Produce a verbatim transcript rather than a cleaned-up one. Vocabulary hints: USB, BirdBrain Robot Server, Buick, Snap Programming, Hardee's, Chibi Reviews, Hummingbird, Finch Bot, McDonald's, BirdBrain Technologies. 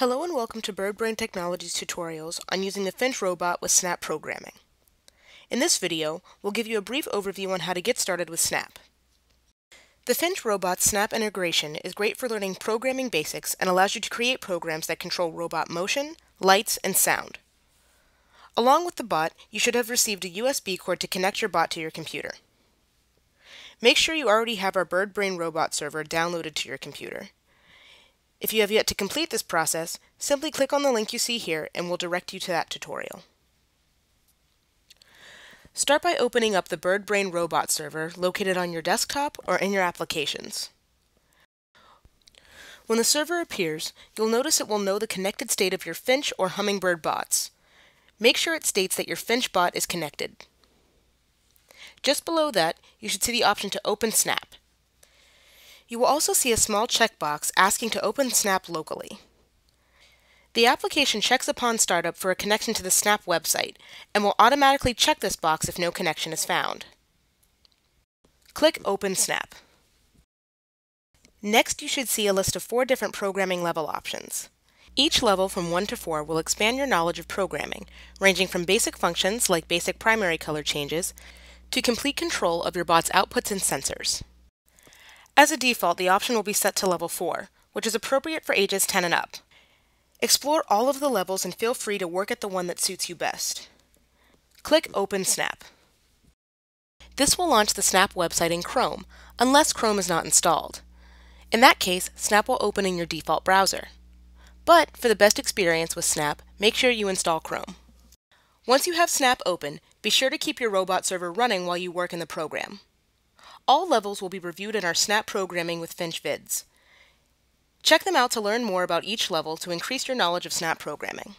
Hello and welcome to BirdBrain Technologies tutorials on using the Finch robot with Snap programming. In this video, we'll give you a brief overview on how to get started with Snap. The Finch robot's Snap integration is great for learning programming basics and allows you to create programs that control robot motion, lights, and sound. Along with the bot, you should have received a U S B cord to connect your bot to your computer. Make sure you already have our BirdBrain Robot Server downloaded to your computer. If you have yet to complete this process, simply click on the link you see here and we'll direct you to that tutorial. Start by opening up the BirdBrain Robot Server located on your desktop or in your applications. When the server appears, you'll notice it will know the connected state of your Finch or Hummingbird bots. Make sure it states that your Finch bot is connected. Just below that, you should see the option to open Snap. You will also see a small checkbox asking to open Snap locally. The application checks upon startup for a connection to the Snap website and will automatically check this box if no connection is found. Click Open Snap. Next, you should see a list of four different programming level options. Each level from one to four will expand your knowledge of programming, ranging from basic functions like basic primary color changes to complete control of your bot's outputs and sensors. As a default, the option will be set to level four, which is appropriate for ages ten and up. Explore all of the levels and feel free to work at the one that suits you best. Click Open Snap. This will launch the Snap website in Chrome, unless Chrome is not installed. In that case, Snap will open in your default browser. But for the best experience with Snap, make sure you install Chrome. Once you have Snap open, be sure to keep your robot server running while you work in the program. All levels will be reviewed in our Snap Programming with Finch vids. Check them out to learn more about each level to increase your knowledge of Snap programming.